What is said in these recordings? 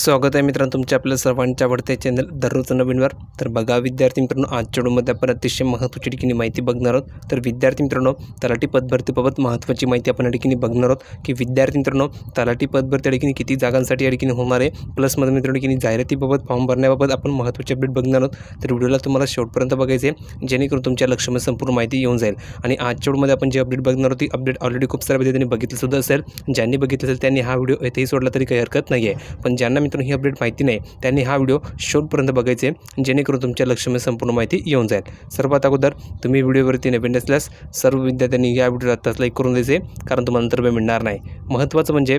स्वागत आहे मित्रांनो तुमच्या आपल्या सर्वांच्या आवडते चॅनल दररोज नवीनवर। तर बघा विद्यार्थी मित्रांनो, आज चढूमध्ये आपण अतिशय महत्त्वाची ठिकाणी माहिती बघणार आहोत। तर विद्यार्थी मित्रांनो, तलाठी पदभरतीबाबत महत्त्वाची माहिती आपण या ठिकाणी बघणार आहोत की विद्यार्थी मित्रांनो तलाठी पदभरती या ठिकाणी किती जागांसाठी या ठिकाणी होणार आहे, प्लस मध्ये मित्रांनो ठिकाणी जाहिरातीबाबत फॉर्म भरण्याबाबत आपण महत्त्वाचे अपडेट बघणार आहोत। तर व्हिडिओला तुम्हाला शेवटपर्यंत बघायचे आहे जेणेकरून तुमच्या लक्षामध्ये संपूर्ण माहिती येऊन जाईल। आणि आज चढूमध्ये आपण जे अपडेट बघणार आहोत ती अपडेट ऑलरेडी खूप साऱ्या पद्धतीने बघितलं सुद्धा असेल। ज्यांनी बघितलं असेल त्यांनी हा व्हिडिओ इथेही सोडला तरी काही हरकत नाहीये, पण ज्यांना मित्रांनो ही अपडेट माहिती नाही त्यांनी हा व्हिडिओ शेवटपर्यंत बघायचे जेणेकरून तुमच्या लक्षामध्ये संपूर्ण माहिती येऊन जाईल। सर्वात अगोदर तुम्ही व्हिडिओवरती नवीन असल्यास सर्व विद्यार्थ्यांनी या व्हिडिओला आत्ताच लाईक करून द्यायचे, कारण तुम्हाला नंतर वेळ मिळणार नाही। महत्त्वाचं म्हणजे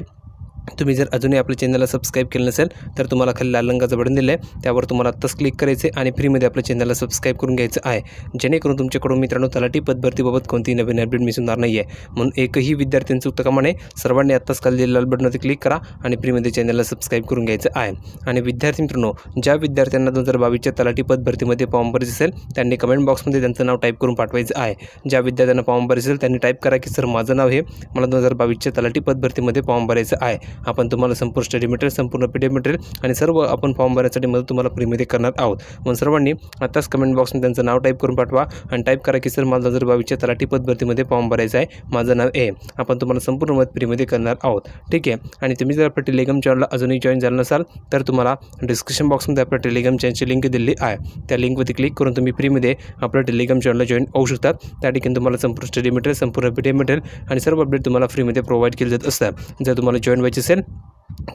तुम्ही जर अजूनही आपल्या चॅनलला सबस्क्राईब केलं नसेल तर तुम्हाला खाली लाल रंगाचं बटन दिलं आहे त्यावर तुम्हाला आत्ताच क्लिक करायचे आणि फ्रीमध्ये आपल्या चॅनलला सबस्क्राईब करून घ्यायचं आहे जेणेकरून तुमच्याकडून मित्रांनो तलाठी पदभरतीबाबत कोणतीही नवीन अपडेट मिस होणार नाही आहे। म्हणून एकही विद्यार्थ्यांचं चुकता कामा नये, सर्वांनी आत्ताच खाली लाल बटनवरती क्लिक करा आणि फ्रीमध्ये चॅनलला सबस्क्राईब करून घ्यायचं आहे। आणि विद्यार्थी मित्रांनो, ज्या विद्यार्थ्यांना 2022च्या तलाठी पदभरतीमध्ये फॉर्म भरायचे असेल त्यांनी कमेंट बॉक्समध्ये त्यांचं नाव टाईप करून पाठवायचं आहे। ज्या विद्यार्थ्यांना फॉर्म भरायचे असेल त्यांनी टाईप करा की सर माझं नाव हे, मला 2022च्या तलाठी पदभरतीमध्ये फॉर्म भरायचं आहे। आपण तुम्हाला संपूर्ण स्टडी मटेरियल, संपूर्ण पीडीएफ मटेरियल आणि सर्व आपण फॉर्म भरण्यासाठी मदत तुम्हाला फ्रीमध्ये करणार आहोत। म्हणून सर्वांनी आताच कमेंट बॉक्समध्ये त्यांचं नाव टाईप करून पाठवा आणि टाईप करा की सर मला 2022च्या तलाठी पदभरतीमध्ये फॉर्म भरायचा आहे, माझं नाव ए, आपण तुम्हाला संपूर्ण मदत फ्रीमध्ये करणार आहोत, ठीक आहे। आणि तुम्ही जर आपल्या टेलिग्राम चॅनलला अजूनही जॉईन झाला नसाल तर तुम्हाला डिस्क्रिप्शन बॉक्समध्ये आपल्या टेलिग्राम चॅनलची लिंक दिलेली आहे, त्या लिंकवरती क्लिक करून तुम्ही फ्रीमध्ये आपल्या टेलिग्राम चॅनलला जॉईन होऊ शकतात। त्या ठिकाणी तुम्हाला संपूर्ण स्टडी मटेरियल, संपूर्ण पीडीएफ मटेरियल आणि सर्व अपडेट तुम्हाला फ्रीमध्ये प्रोव्हाइड केले जात असतात। जर तुम्हाला जॉईन व्हायचे असेल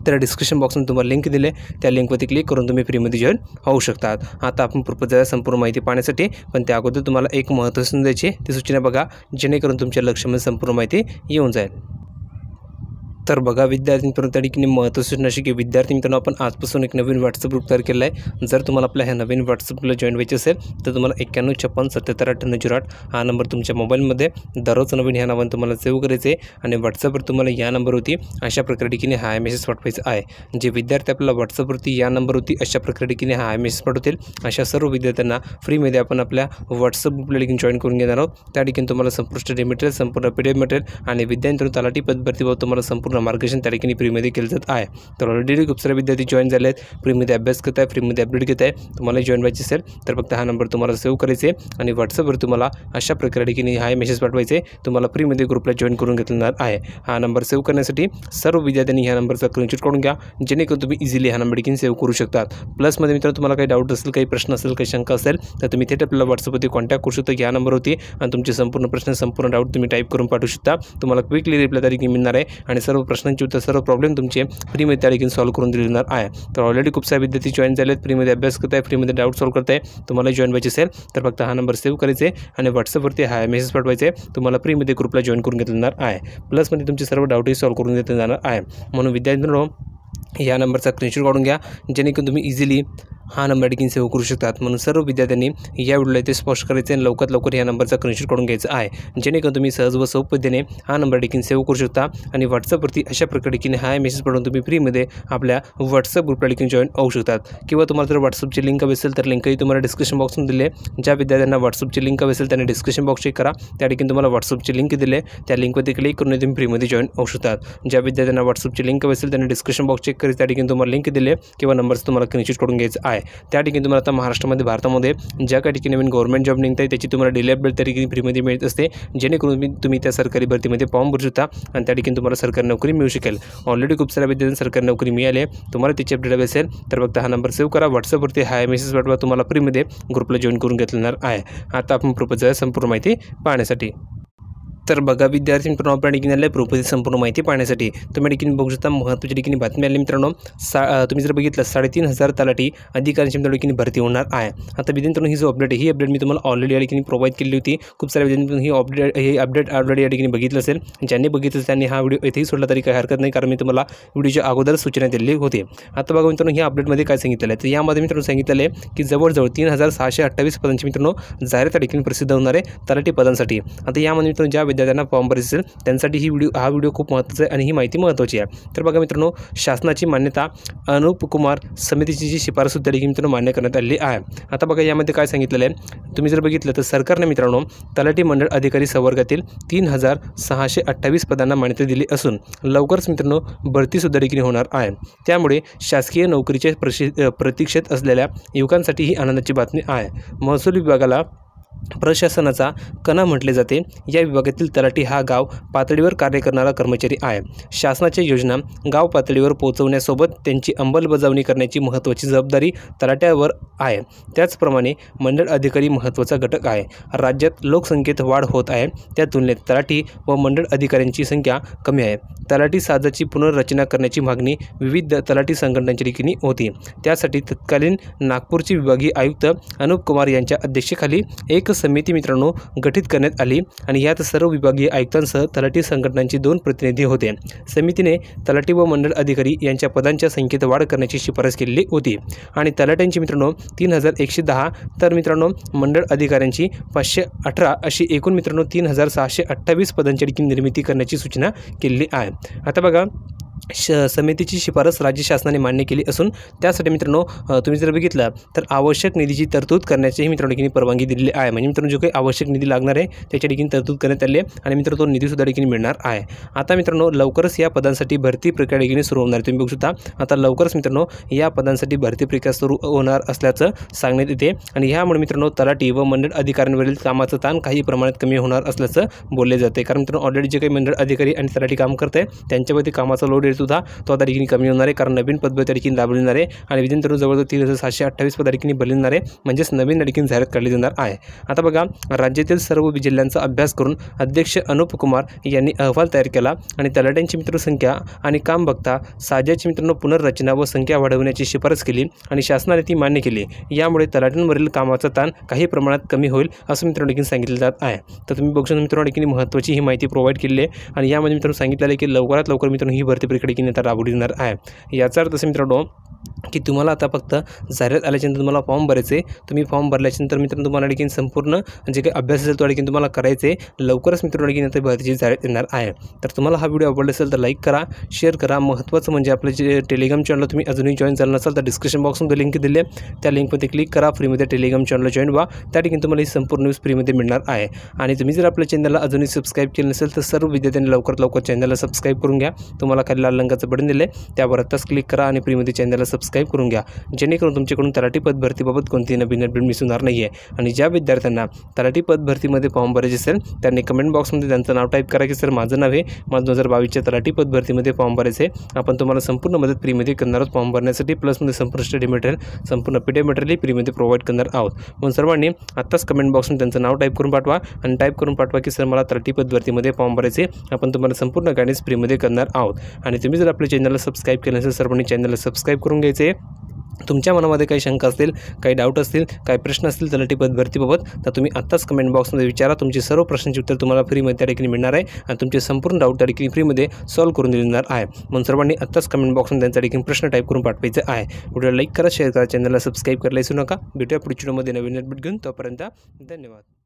तर डिस्क्रिप्शन बॉक्समध्ये तुम्हाला लिंक दिले, त्या लिंकवरती क्लिक करून तुम्ही फ्रीमध्ये जॉईन होऊ शकतात। आता आपण पुढे जाऊया संपूर्ण माहिती पाहण्यासाठी, पण त्या अगोदर तुम्हाला एक महत्त्वाची सूचना द्यायची, ती सूचना बघा जेणेकरून तुमच्या लक्षामध्ये संपूर्ण माहिती येऊन जाईल। तर बघा विद्यार्थी मित्रांनो, त्या ठिकाणी महत्त्वाची सूचना अशी की विद्यार्थी मित्रांनो आपण आजपासून एक नवीन व्हॉट्सअप ग्रुप तयार केला आहे। जर तुम्हाला आपल्या ह्या नवीन व्हॉट्सअप ग्रुपला जॉईन व्हायचे असेल तर तुम्हाला 9156577898 हा नंबर तुमच्या मोबाईलमध्ये दररोज नवीन ह्या नावानं तुम्हाला सेव्ह करायचे आणि व्हॉट्सअपवर तुम्हाला या नंबरवरती अशा प्रकारे ठिकाणी हाय मेसेज पाठवायचा आहे। जे विद्यार्थी आपल्याला व्हॉट्सअपवरती या नंबरवरती अशा प्रकारे ठिकाणी हाय मेसेज पाठवतील अशा सर्व विद्यार्थ्यांना फ्रीमध्ये आपण आपल्या व्हॉट्सअप ग्रुपला ठिकाणी जॉईन करून घेणार आहोत। त्या ठिकाणी तुम्हाला संपूर्ण स्टडी मटेरियल, संपूर्ण पीडीएफ मटेरियल आणि विद्यार्थी तलाठी पदभरतीबाबत तुम्हाला संपूर्ण मार्गदर्शन त्या ठिकाणी फ्रीमध्ये केलं जात आहे। तर ऑलरेडी खूप सारे विद्यार्थी जॉईन झाले आहेत, फ्रीमध्ये अभ्यास करत आहे, फ्रीमध्ये अपडेट घेत आहे। तुम्हाला जॉईन व्हायचे असेल तर फक्त हा नंबर तुम्हाला सेव्ह करायचे आणि व्हॉट्सअपवर तुम्हाला अशा प्रकारे ठिकाणी हाय मेसेज पाठवायचे, तुम्हाला फ्रीमध्ये ग्रुपला जॉईन करून घेतणार आहे। हा नंबर सेव्ह करण्यासाठी सर्व विद्यार्थ्यांनी ह्या नंबरचा स्क्रीनशॉट काढून घ्या जेणेकरून तुम्ही इझिली हा नंबर देखील सेव्ह करू शकतात। प्लसमध्ये मित्रांनो, तुम्हाला काही डाऊट असेल, काही प्रश्न असेल, काही शंका असेल तर तुम्ही थेट आपल्याला व्हॉट्सअपवरती कॉन्टॅक्ट करू शकता या नंबरवरती आणि तुमचे संपूर्ण प्रश्न, संपूर्ण डाऊट तुम्ही टाईप करून पाठवू शकता। तुम्हाला क्विकली रिप्लाय त्या ठिकाणी मिळणार आहे आणि सर्व प्रश्नांची उत्तर, सर्व प्रॉब्लेम तुमचे फ्रीमध्ये त्या ठिकाणी सॉल्व्ह करून दिले जाणार आहे। तर ऑलरेडी खूप सारे विद्यार्थी जॉईन झाले आहेत, फ्रीमध्ये अभ्यास करत आहे, फ्रीमध्ये डाऊट सॉल्व्ह करत आहे। तुम्हाला जॉईन व्हायचे असेल तर फक्त हा नंबर सेव्ह करायचे आणि व्हॉट्सअपवरती हाय मेसेज पाठवायचे, तुम्हाला फ्रीमध्ये ग्रुपला जॉईन करून घेतलं जाणार आहे। प्लसमध्ये तुमचे सर्व डाऊटही सॉल्व्ह करून देत जाणार आहे। म्हणून विद्यार्थ्यांनो या नंबरचा स्क्रीनशॉट काढून घ्या जेणेकरून तुम्ही इझिली हा नंबर देखील सेव्ह करू शकतात। म्हणून सर्व विद्यार्थ्यांनी या व्हिडिओला इथे स्पष्ट करायचे आणि लवकरात लवकर या नंबरचा स्क्रीनशॉट काढून घ्यायचा आहे जेणेकरून तुम्ही सहज व सोपपद्धतीने हा नंबर देखील सेव्ह करू शकता आणि व्हॉट्सअपवरती अशा प्रकारे देखील हाय मेसेज पाठवून तुम्ही फ्रीमध्ये आपल्या व्हॉट्सअप ग्रुपला देखील जॉईन होऊ शकतात। किंवा तुम्हाला जर व्हॉट्सअपची लिंक हवी असेल तर लिंकही तुम्हाला डिस्क्रिप्शन बॉक्समध्ये दिले, ज्या विद्यार्थ्यांना व्हॉट्सअपची लिंक हवी असेल त्यांनी डिस्क्रिप्शन बॉक्स चेक करा, त्या ठिकाणी तुम्हाला व्हॉट्सअपची लिंक दिले, त्या लिंकवरती क्लिक करून तुम्ही फ्रीमध्ये जॉईन होऊ शकतात। ज्या विद्यार्थ्यांना व्हॉट्सअपची लिंक हवी असेल त्यांनी डिस्क्रिप्शन बॉक्स चेक करा, त्या ठिकाणी तुम्हाला लिंक दिले किंवा नंबरचं तुम्हाला स्क्रीनशॉट काढून घ्यायचा आहे। त्या ठिकाणी तुम्हाला आता महाराष्ट्रामध्ये, भारतामध्ये ज्या काही ठिकाणी नवीन गव्हर्नमेंट जॉब निघत आहे त्याची तुम्हाला डेली अपडेट त्या ठिकाणी फ्रीमध्ये मिळत असते जेणेकरून तुम्ही त्या सरकारी भरतीमध्ये फॉर्म भरू शकता आणि त्या ठिकाणी तुम्हाला सरकारी नोकरी मिळू शकेल। ऑलरेडी खूप साऱ्या विद्यार्थ्यांना सरकारी नोकरी मिळाली आहे, तुम्हाला त्याची अपडेट हवी असेल तर फक्त हा नंबर सेव्ह करा, व्हॉट्सअपवरती हाय मेसेज पाठवा, तुम्हाला फ्रीमध्ये ग्रुपला जॉईन करून घेतणार आहे। आता आपण ग्रुपचा संपूर्ण माहिती पाहण्यासाठी, तर बघा विद्यार्थी मित्रांनो आपल्या ठिकाणी आले ग्रुपची संपूर्ण माहिती पाहण्यासाठी, तुम्ही ठिकाणी बघू शकता महत्त्वाची ठिकाणी बातमी आली मित्रांनो। तुम्ही जर बघितलं 3500 तलाठी अधिकाऱ्यांची मित्रांनो ठिकाणी भरती होणार आहे। आता विद्यार्थ्यांनो ही जो अपडेट आहे ही अपडेट मी तुम्हाला ऑलरेडी या ठिकाणी प्रोव्हाइड केली होती, खूप साऱ्या विद्यार्थ्यांनी ही अपडेट ऑलरेडी या ठिकाणी बघितलं असेल। ज्यांनी बघितलं त्यांनी हा व्हिडिओ इथेही सोडला तरी काही हरकत नाही, कारण मी तुम्हाला व्हिडिओच्या अगोदर सूचना दिलेली होती। आता बघा मित्रांनो ह्या अपडेटमध्ये काय सांगितलं आहे, तर यामध्ये मित्रांनो सांगितलं आहे की जवळजवळ 3628 पदांची मित्रांनो जाहिरात या ठिकाणी प्रसिद्ध होणार आहे तलाठी पदांसाठी। आता यामध्ये मित्रांनो ज्या विद्यार्थ्यांना फॉर्म भरायचा असेल त्यांसाठी हा व्हिडिओ खूप महत्त्वाचा आहे आणि ही माहिती महत्त्वाची आहे। तर बघा मित्रांनो, शासनाची मान्यता अनुप कुमार समितीची जी शिफारस होती देखील मित्रांनो मान्य करण्यात आली आहे। आता बघा यामध्ये काय सांगितलेलं आहे, तुम्ही जर बघितलं तर सरकारने मित्रांनो तलाठी मंडळ अधिकारी संवर्गातील 3628 पदांना मान्यता दिली असून लवकरच मित्रांनो भरती सुद्धा देखील होणार आहे। त्यामुळे शासकीय नोकरीच्या प्रतीक्षेत असलेल्या युवकांसाठी ही आनंदाची बातमी आहे। महसूल विभागाला प्रशासनाचा कणा म्हटले जाते। या विभागातील तलाठी हा गाव पातळीवर कार्य करणारा कर्मचारी आहे। शासनाच्या योजना गाव पातळीवर पोहोचवण्यासोबत त्यांची अंमलबजावणी करण्याची महत्त्वाची जबाबदारी तलाठ्यावर आहे। त्याचप्रमाणे मंडळ अधिकारी महत्त्वाचा घटक आहे। राज्यात लोकसंख्येत वाढ होत आहे, त्या तुलनेत तलाठी व मंडळ अधिकाऱ्यांची संख्या कमी आहे। तलाठी साजाची पुनर्रचना करण्याची मागणी विविध तलाठी संघटनांच्या ठिकाणी होती। त्यासाठी तत्कालीन नागपूरचे विभागीय आयुक्त अनुप कुमार यांच्या अध्यक्षतेखाली एक समिती मित्रांनो गठित करण्यात आली आणि यात सर्व विभागीय आयुक्तांसह तलाठी संघटनांचे 2 प्रतिनिधी होते। समितीने तलाठी व मंडळ अधिकारी यांच्या पदांच्या संख्येत वाढ करण्याची शिफारस केलेली होती आणि तलाठ्यांची मित्रांनो 3110 तर मित्रांनो मंडळ अधिकाऱ्यांची 518 अशी एकूण मित्रांनो 3628 पदांची निर्मिती करण्याची सूचना केलेली आहे। आता बघा समितीची शिफारस राज्य शासनाने मान्य केली असून त्यासाठी मित्रांनो तुम्ही जर बघितलं तर आवश्यक निधीची तरतूद करण्याचीही मित्रांनो देखील परवानगी दिलेली आहे। म्हणजे मित्रांनो जो काही आवश्यक निधी लागणार आहे त्याच्या देखील तरतूद करण्यात आली आहे आणि मित्रांनो तो निधीसुद्धा देखील मिळणार आहे। आता मित्रांनो लवकरच या पदांसाठी भरती प्रक्रिया देखील सुरू होणार आहे। तुम्ही बघू शकता आता लवकरच मित्रांनो या पदांसाठी भरती प्रक्रिया सुरू होणार असल्याचं सांगण्यात येते आणि यामुळे मित्रांनो तलाठी व मंडळ अधिकाऱ्यांवरील कामाचा ताण काही प्रमाणात कमी होणार असल्याचं बोलले जाते। कारण मित्रांनो ऑलरेडी जे काही मंडळ अधिकारी आणि तलाठी काम करत आहे त्यांच्यावरती कामाचा लोड सुद्धा तो आता देखील कमी होणार आहे, कारण नवीन पदवी त्या ठिकाणी राबवणार आहे आणि विद्यार्थ्यांना जवळजवळ 3628 पदा ठिकाणी भरणार आहे, म्हणजेच नवीन ठिकाणी जाहीर केली जाणार आहे। आता बघा राज्यातील सर्व जिल्ह्यांचा अभ्यास करून अध्यक्ष अनुप कुमार यांनी अहवाल तयार केला आणि तलाठ्यांची मित्रसंख्या आणि काम बघता साजाची मित्रांनो पुनर्रचना व संख्या वाढवण्याची शिफारस केली आणि शासनाने ती मान्य केली। यामुळे तलाठ्यांवरील कामाचा ताण काही प्रमाणात कमी होईल असं मित्रांनो देखील सांगितलं जात आहे। तर तुम्ही बघू शकता मित्रांनो देखील महत्त्वाची ही माहिती प्रोव्हाइड केली आहे आणि यामध्ये मित्रांनो सांगितलं की लवकरात लवकर मित्रांनो ही भरती प्रक्रिया आता राबवली जाणार आहे। याचा अर्थ मित्रांनो की तुम्हाला आता फक्त जाहिरात आल्याच्यानंतर तुम्हाला फॉर्म भरायचे, तुम्ही फॉर्म भरल्याच्यानंतर मित्रांनो तुम्हाला देखील संपूर्ण जे काही अभ्यास असेल तो देखील तुम्हाला करायचे। लवकरच मित्रांनो देखील आता भरतीची जाहिरात येणार आहे। तर तुम्हाला हा व्हिडिओ आवडला असेल तर लाईक करा, शेअर करा। महत्त्वाचं म्हणजे आपले जे टेलिग्राम चॅनल तुम्ही अजूनही जॉईन झाला नसाल तर डिस्क्रिप्शन बॉक्समध्ये लिंक दिली आहे, त्या लिंकवरती क्लिक करा, फ्रीमध्ये टेलिग्राम चॅनलला जॉईन व्हा, त्या ठिकाणी तुम्हाला ही संपूर्ण न्यूज फ्रीमध्ये मिळणार आहे। आणि तुम्ही जर आपल्या चॅनलला अजूनही सबस्क्राईब केलं नसेल तर सर्व विद्यार्थ्यांनी लवकरात लवकर चॅनलला सबस्क्राईब करून घ्या। तुम्हाला खाली लाल रंगाचं बटन दिले त्यावर आत्ताच क्लिक करा आणि फ्रीमध्ये चॅनलला सबस्क्राईब करून घ्या, जेणेकरून तुमच्याकडून तलाठी पद भरतीबाबत कोणतीही नवीन अपडेट मिस होणार नाही आहे। आणि ज्या विद्यार्थ्यांना तलाठी पद भरतीमध्ये फॉर्म भरायचे असेल त्यांनी कमेंट बॉक्समध्ये त्यांचं नाव टाईप करा की सर माझं नाव आहे, मला 2022च्या तलाठी पद भरतीमध्ये फॉर्म भरायचं आहे, आपण तुम्हाला संपूर्ण मदत फ्रीमध्ये करणार आहोत फॉर्म भरण्यासाठी, प्लसमध्ये संपूर्ण स्टडी मटेरियल संपूर्ण पीडीएफ मटेरियल फ्रीमध्ये प्रोव्हाइड करणार आहोत। म्हणून सर्वांनी आत्ताच कमेंट बॉक्समध्ये त्यांचं नाव टाईप करून पाठवा आणि टाईप करून पाठवा की सर मला तलाठी पद भरतीमध्ये फॉर्म भरायचे, आपण तुम्हाला संपूर्ण गाईडन्स फ्रीमध्ये करणार आहोत। आणि तुम्ही जर आपल्या चॅनलला सबस्क्राईब केलं असेल सर्वांनी चॅनलला सबस्क्राईब करून घ्यायचे। तुमच्या मनामध्ये काही शंका असतील, काही डाऊट असतील, काही प्रश्न असतील तलाठी पद भरतीबाबत तर तुम्ही आत्ताच कमेंट बॉक्समध्ये विचारा, तुमची सर्व प्रश्नांची उत्तर तुम्हाला फ्रीमध्ये त्या ठिकाणी मिळणार आहे आणि तुमचे संपूर्ण डाऊट त्या ठिकाणी फ्रीमध्ये सॉल्व्ह करून दिले जाणार आहे। म्हणून सर्वांनी आत्ताच कमेंट बॉक्समध्ये त्यांच्या ठिकाणी प्रश्न टाईप करून पाठवायचे आहे। व्हिडिओला लाईक करा, शेअर करा, चॅनलला सबस्क्राईब करायला विसरू नका। भेटूया पुढच्या व्हिडिओमध्ये नवीन अपडेट घेऊन, तोपर्यंत धन्यवाद।